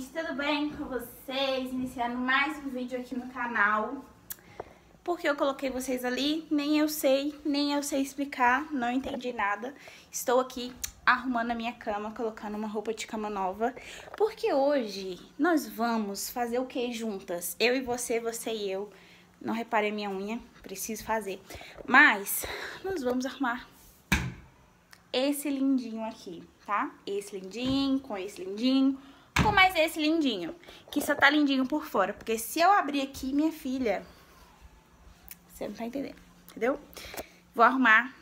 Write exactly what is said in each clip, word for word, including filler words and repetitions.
gente, tudo bem com vocês? Iniciando mais um vídeo aqui no canal. Porque eu coloquei vocês ali, nem eu sei, nem eu sei explicar, não entendi nada. Estou aqui arrumando a minha cama, colocando uma roupa de cama nova. Porque hoje nós vamos fazer o que juntas? Eu e você, você e eu. Não reparei minha unha, preciso fazer. Mas nós vamos arrumar esse lindinho aqui, tá? Esse lindinho, com esse lindinho... com mais esse lindinho, que só tá lindinho por fora, porque se eu abrir aqui, minha filha, você não tá entendendo, entendeu? Vou arrumar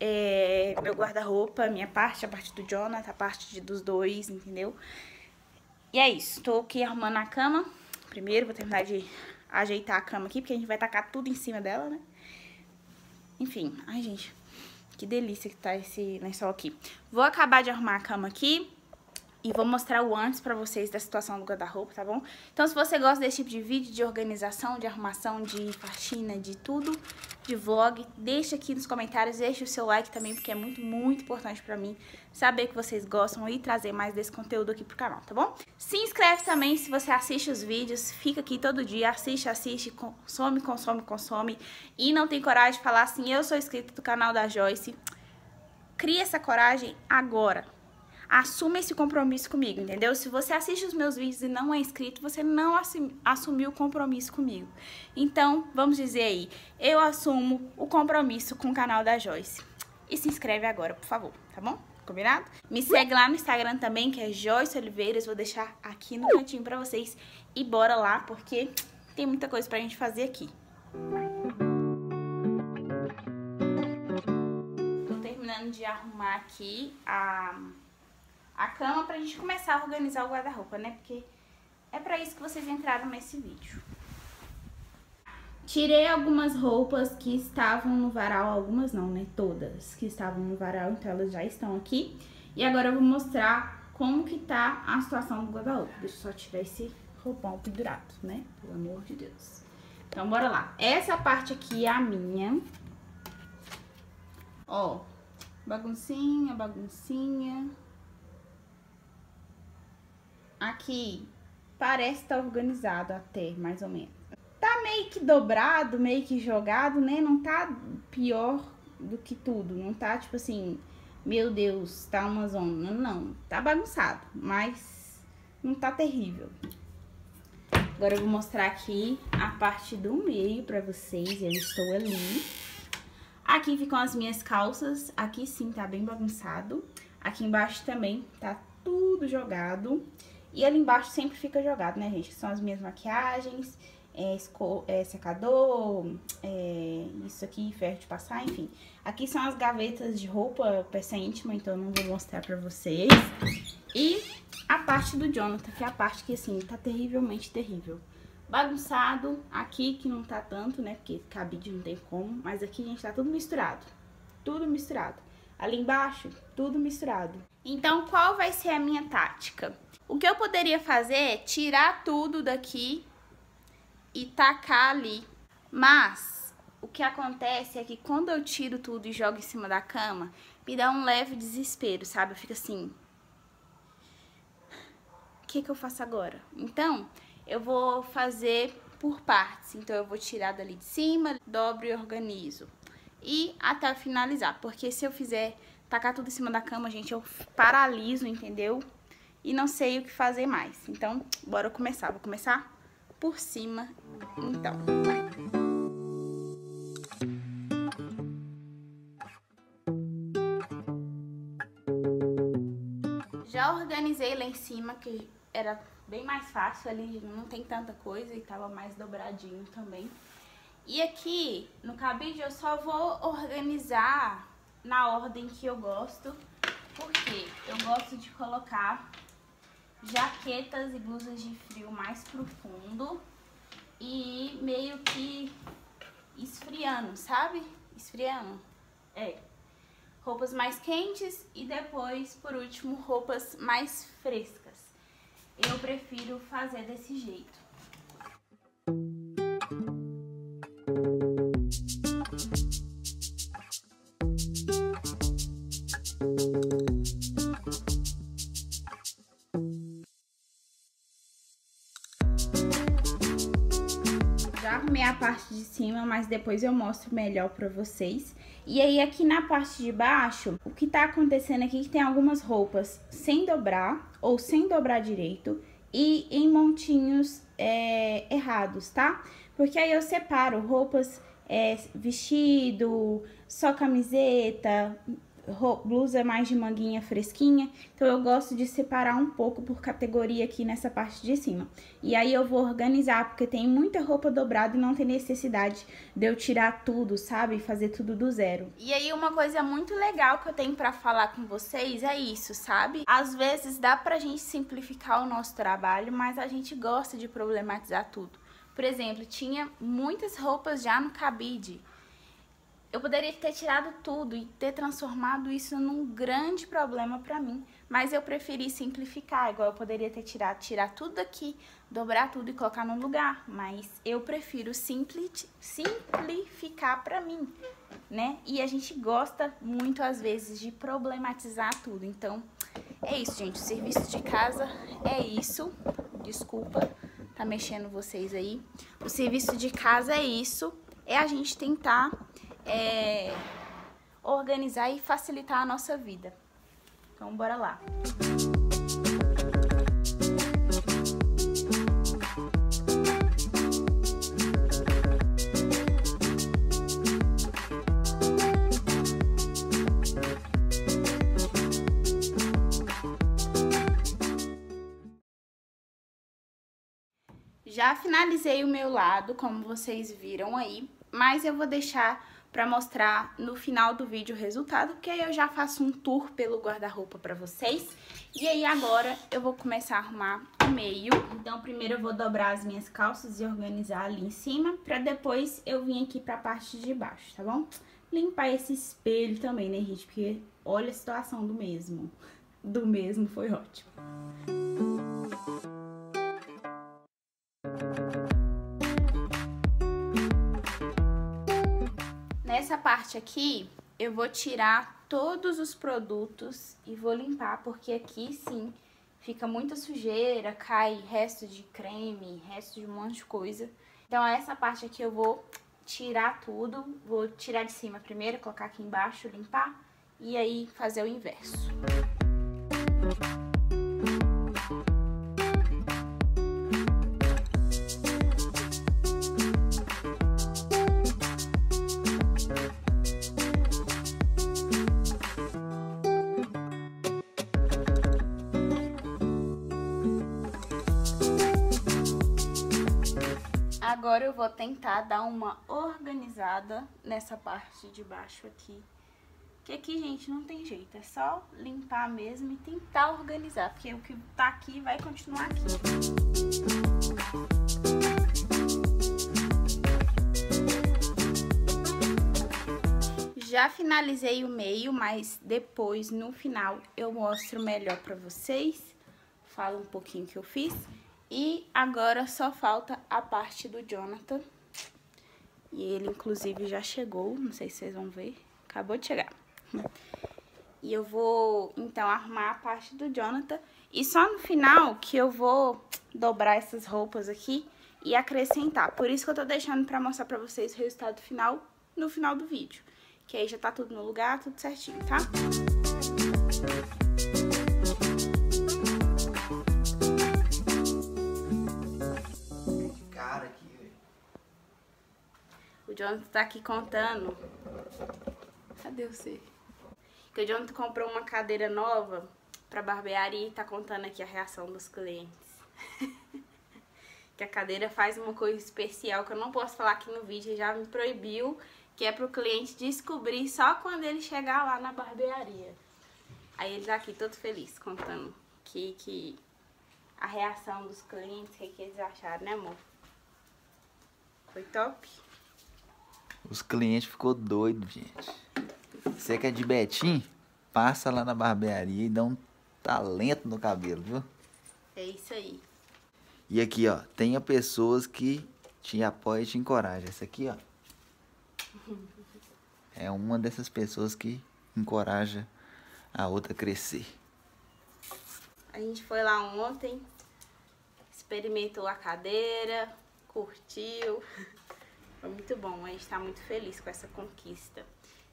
é, meu guarda-roupa, minha parte, a parte do Jonathan, a parte de, dos dois, entendeu? E é isso, tô aqui arrumando a cama, primeiro vou terminar de ajeitar a cama aqui, porque a gente vai tacar tudo em cima dela, né? Enfim, ai gente, que delícia que tá esse lençol aqui. Vou acabar de arrumar a cama aqui. E vou mostrar o antes pra vocês da situação do guarda-roupa, tá bom? Então, se você gosta desse tipo de vídeo, de organização, de arrumação, de faxina, de tudo, de vlog, deixa aqui nos comentários, deixa o seu like também, porque é muito, muito importante pra mim saber que vocês gostam e trazer mais desse conteúdo aqui pro canal, tá bom? Se inscreve também se você assiste os vídeos, fica aqui todo dia, assiste, assiste, consome, consome, consome, e não tem coragem de falar assim, eu sou inscrita do canal da Joicy, cria essa coragem agora. Assuma esse compromisso comigo, entendeu? Se você assiste os meus vídeos e não é inscrito, você não assumiu o compromisso comigo. Então, vamos dizer aí, eu assumo o compromisso com o canal da Joicy. E se inscreve agora, por favor, tá bom? Combinado? Me segue lá no Instagram também, que é Joicy Oliveiras. Vou deixar aqui no cantinho pra vocês. E bora lá, porque tem muita coisa pra gente fazer aqui. Tô terminando de arrumar aqui a... a cama pra gente começar a organizar o guarda-roupa, né? Porque é pra isso que vocês entraram nesse vídeo. Tirei algumas roupas que estavam no varal, algumas não, né? Todas que estavam no varal, então elas já estão aqui. E agora eu vou mostrar como que tá a situação do guarda-roupa. Deixa eu só tirar esse roupão pendurado, né? Pelo amor de Deus. Então, bora lá. Essa parte aqui é a minha. Ó, baguncinha, baguncinha... Aqui parece estar organizado até, mais ou menos. Tá meio que dobrado, meio que jogado, né? Não tá pior do que tudo. Não tá, tipo assim, meu Deus, tá uma zona. Não, tá bagunçado, mas não tá terrível. Agora eu vou mostrar aqui a parte do meio pra vocês. Eu estou ali. Aqui ficam as minhas calças. Aqui sim tá bem bagunçado. Aqui embaixo também tá tudo jogado. E ali embaixo sempre fica jogado, né, gente? São as minhas maquiagens, é, é, secador, é, isso aqui, ferro de passar, enfim. Aqui são as gavetas de roupa, peça íntima, então não vou mostrar pra vocês. E a parte do Jonathan, que é a parte que, assim, tá terrivelmente terrível. Bagunçado, aqui que não tá tanto, né, porque cabide não tem como, mas aqui, gente, tá tudo misturado. Tudo misturado. Ali embaixo, tudo misturado. Então, qual vai ser a minha tática? O que eu poderia fazer é tirar tudo daqui e tacar ali. Mas, o que acontece é que quando eu tiro tudo e jogo em cima da cama, me dá um leve desespero, sabe? Eu fico assim... O que que eu faço agora? Então, eu vou fazer por partes. Então, eu vou tirar dali de cima, dobro e organizo. E até finalizar, porque se eu fizer tacar tudo em cima da cama, gente, eu paraliso, entendeu? E não sei o que fazer mais. Então, bora começar. Vou começar por cima, então. Já organizei lá em cima, que era bem mais fácil ali, não tem tanta coisa e tava mais dobradinho também. E aqui, no cabide, eu só vou organizar na ordem que eu gosto, porque eu gosto de colocar... jaquetas e blusas de frio mais profundo e meio que esfriando, sabe? Esfriando. É. Roupas mais quentes e depois, por último, roupas mais frescas. Eu prefiro fazer desse jeito. arrumei a parte de cima, mas depois eu mostro melhor pra vocês. E aí aqui na parte de baixo, o que tá acontecendo aqui é que tem algumas roupas sem dobrar ou sem dobrar direito e em montinhos é, errados, tá? Porque aí eu separo roupas, é, vestido, só camiseta, blusa mais de manguinha fresquinha, então eu gosto de separar um pouco por categoria aqui nessa parte de cima. E aí eu vou organizar, porque tem muita roupa dobrada e não tem necessidade de eu tirar tudo, sabe? Fazer tudo do zero. E aí uma coisa muito legal que eu tenho pra falar com vocês é isso, sabe? Às vezes dá pra gente simplificar o nosso trabalho, mas a gente gosta de problematizar tudo. Por exemplo, tinha muitas roupas já no cabide. Eu poderia ter tirado tudo e ter transformado isso num grande problema pra mim, mas eu preferi simplificar, igual eu poderia ter tirado, tirar tudo daqui, dobrar tudo e colocar num lugar, mas eu prefiro simpli simplificar pra mim, né? E a gente gosta muito, às vezes, de problematizar tudo, então é isso, gente, o serviço de casa é isso, desculpa, tá mexendo vocês aí, o serviço de casa é isso, é a gente tentar... É, organizar e facilitar a nossa vida. Então, bora lá. Já finalizei o meu lado, como vocês viram aí, mas eu vou deixar pra mostrar no final do vídeo o resultado, porque aí eu já faço um tour pelo guarda-roupa pra vocês. E aí agora eu vou começar a arrumar o meio. Então primeiro eu vou dobrar as minhas calças e organizar ali em cima, pra depois eu vir aqui pra parte de baixo, tá bom? Limpar esse espelho também, né, gente? Porque olha a situação do mesmo. Do mesmo foi ótimo. Nessa parte aqui, eu vou tirar todos os produtos e vou limpar, porque aqui sim fica muita sujeira, cai resto de creme, resto de um monte de coisa. Então essa parte aqui eu vou tirar tudo, vou tirar de cima primeiro, colocar aqui embaixo, limpar e aí fazer o inverso. Agora eu vou tentar dar uma organizada nessa parte de baixo aqui. Que aqui, gente, não tem jeito. É só limpar mesmo e tentar organizar. Porque o que tá aqui vai continuar aqui. Já finalizei o meio, mas depois, no final, eu mostro melhor pra vocês. Falo um pouquinho o que eu fiz. E agora só falta a parte do Jonathan. E ele, inclusive, já chegou. Não sei se vocês vão ver. Acabou de chegar. E eu vou, então, arrumar a parte do Jonathan. E só no final que eu vou dobrar essas roupas aqui e acrescentar. Por isso que eu tô deixando pra mostrar pra vocês o resultado final no final do vídeo. Que aí já tá tudo no lugar, tudo certinho, tá? O Jonathan tá aqui contando. Cadê você? Que o Jonathan comprou uma cadeira nova pra barbearia e tá contando aqui a reação dos clientes. Que a cadeira faz uma coisa especial que eu não posso falar aqui no vídeo, já me proibiu, que é pro cliente descobrir só quando ele chegar lá na barbearia. Aí ele tá aqui todo feliz contando que, que a reação dos clientes, o que, que eles acharam, né, amor? Foi top? Os clientes ficou doido, gente. Você que é de Betim, passa lá na barbearia e dá um talento no cabelo, viu? É isso aí. E aqui, ó, tenha pessoas que te apoiam e te encorajam. Essa aqui, ó, é uma dessas pessoas que encoraja a outra a crescer. A gente foi lá ontem, experimentou a cadeira, curtiu... Foi muito bom, a gente tá muito feliz com essa conquista.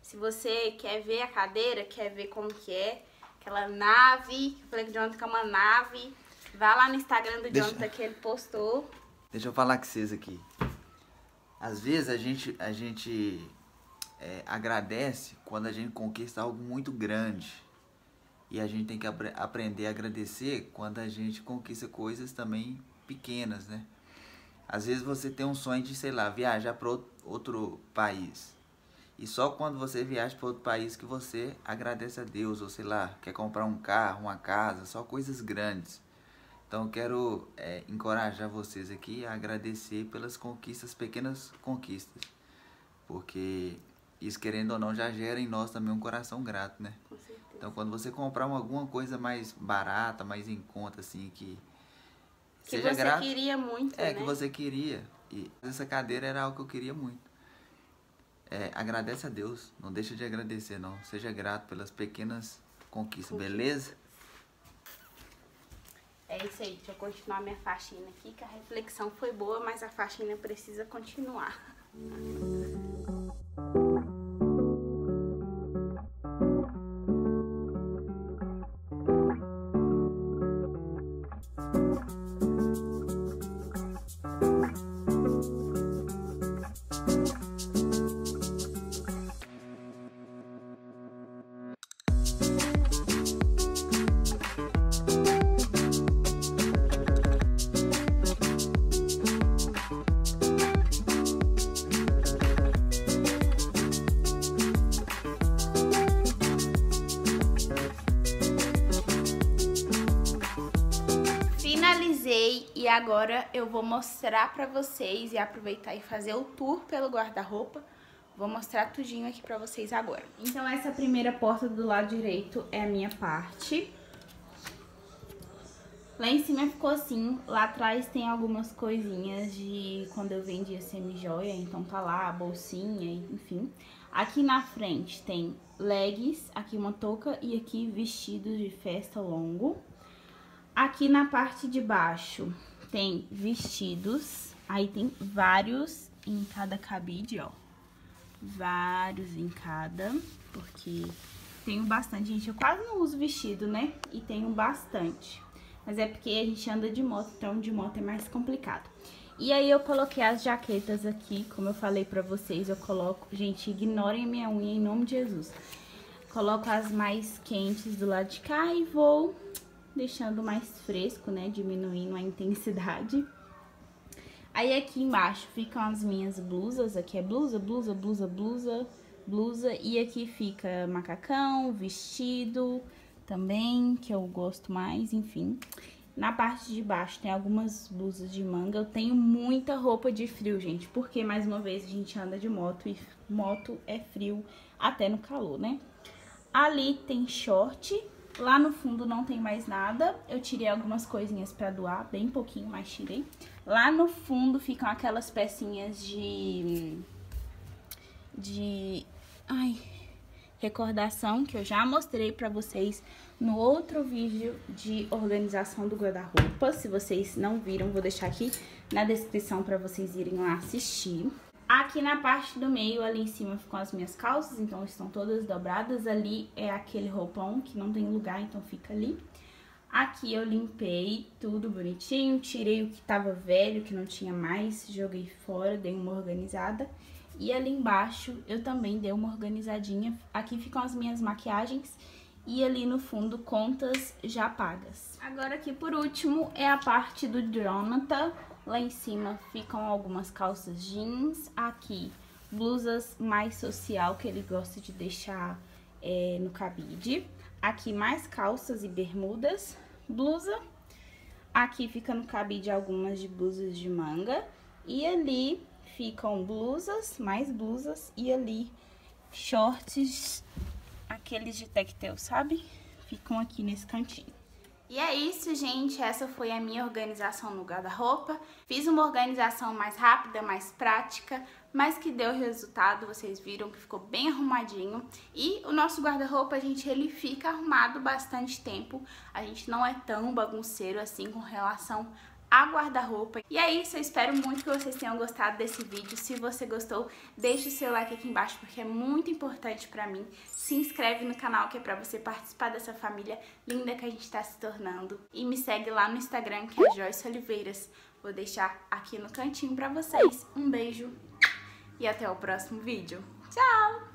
Se você quer ver a cadeira, quer ver como que é, aquela nave, que eu falei que o Jonathan é uma nave, vá lá no Instagram do Deixa... Jonathan que ele postou. Deixa eu falar com vocês aqui. Às vezes a gente, a gente é, agradece quando a gente conquista algo muito grande. E a gente tem que apre aprender a agradecer quando a gente conquista coisas também pequenas, né? Às vezes você tem um sonho de, sei lá, viajar para outro país. E só quando você viaja para outro país que você agradece a Deus, ou sei lá, quer comprar um carro, uma casa, só coisas grandes. Então eu quero é, encorajar vocês aqui a agradecer pelas conquistas, pequenas conquistas. Porque isso, querendo ou não, já gera em nós também um coração grato, né? Com certeza. Então quando você comprar uma, alguma coisa mais barata, mais em conta, assim, que... Que seja você grato, queria muito, é, né? É, que você queria. E essa cadeira era algo que eu queria muito. É, agradece a Deus, não deixa de agradecer, não. Seja grato pelas pequenas conquistas, conquistas. Beleza? É isso aí, deixa eu continuar minha faxina aqui, que a reflexão foi boa, mas a faxina precisa continuar. E agora eu vou mostrar pra vocês e aproveitar e fazer o tour pelo guarda-roupa. Vou mostrar tudinho aqui pra vocês agora. Então essa primeira porta do lado direito é a minha parte. Lá em cima ficou assim, lá atrás tem algumas coisinhas de quando eu vendia semi-joia, então tá lá a bolsinha, enfim. Aqui na frente tem leggings, aqui uma touca e aqui vestidos de festa longo. Aqui na parte de baixo tem vestidos, aí tem vários em cada cabide, ó. Vários em cada, porque tenho bastante. Gente, eu quase não uso vestido, né? E tenho bastante. Mas é porque a gente anda de moto, então de moto é mais complicado. E aí eu coloquei as jaquetas aqui, como eu falei pra vocês, eu coloco... Gente, ignorem a minha unha em nome de Jesus. Coloco as mais quentes do lado de cá e vou... deixando mais fresco, né? Diminuindo a intensidade. Aí aqui embaixo ficam as minhas blusas. Aqui é blusa, blusa, blusa, blusa, blusa. E aqui fica macacão, vestido também, que eu gosto mais, enfim. Na parte de baixo tem algumas blusas de manga. Eu tenho muita roupa de frio, gente. Porque, mais uma vez, a gente anda de moto e moto é frio até no calor, né? Ali tem short. Lá no fundo não tem mais nada, eu tirei algumas coisinhas pra doar, bem pouquinho, mas tirei. Lá no fundo ficam aquelas pecinhas de... de... ai... recordação, que eu já mostrei pra vocês no outro vídeo de organização do guarda-roupa. Se vocês não viram, vou deixar aqui na descrição pra vocês irem lá assistir. Aqui na parte do meio, ali em cima, ficam as minhas calças, então estão todas dobradas. Ali é aquele roupão que não tem lugar, então fica ali. Aqui eu limpei tudo bonitinho, tirei o que tava velho, que não tinha mais, joguei fora, dei uma organizada. E ali embaixo eu também dei uma organizadinha. Aqui ficam as minhas maquiagens e ali no fundo, contas já pagas. Agora aqui por último é a parte do Jonathan. Lá em cima ficam algumas calças jeans, aqui blusas mais social que ele gosta de deixar é, no cabide. Aqui mais calças e bermudas, blusa. Aqui fica no cabide algumas de blusas de manga. E ali ficam blusas, mais blusas e ali shorts, aqueles de tectel, sabe? Ficam aqui nesse cantinho. E é isso, gente. Essa foi a minha organização no guarda-roupa. Fiz uma organização mais rápida, mais prática, mas que deu resultado. Vocês viram que ficou bem arrumadinho. E o nosso guarda-roupa, gente, ele fica arrumado bastante tempo. A gente não é tão bagunceiro assim com relação a guarda-roupa. E é isso, eu espero muito que vocês tenham gostado desse vídeo. Se você gostou, deixe o seu like aqui embaixo, porque é muito importante pra mim. Se inscreve no canal, que é pra você participar dessa família linda que a gente tá se tornando. E me segue lá no Instagram, que é Joicy Oliveiras. Vou deixar aqui no cantinho pra vocês. Um beijo e até o próximo vídeo. Tchau!